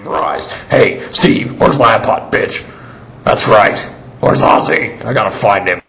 Steve, rise. Hey, Steve, where's my iPod, bitch? That's right. Where's Auzzy? I gotta find him.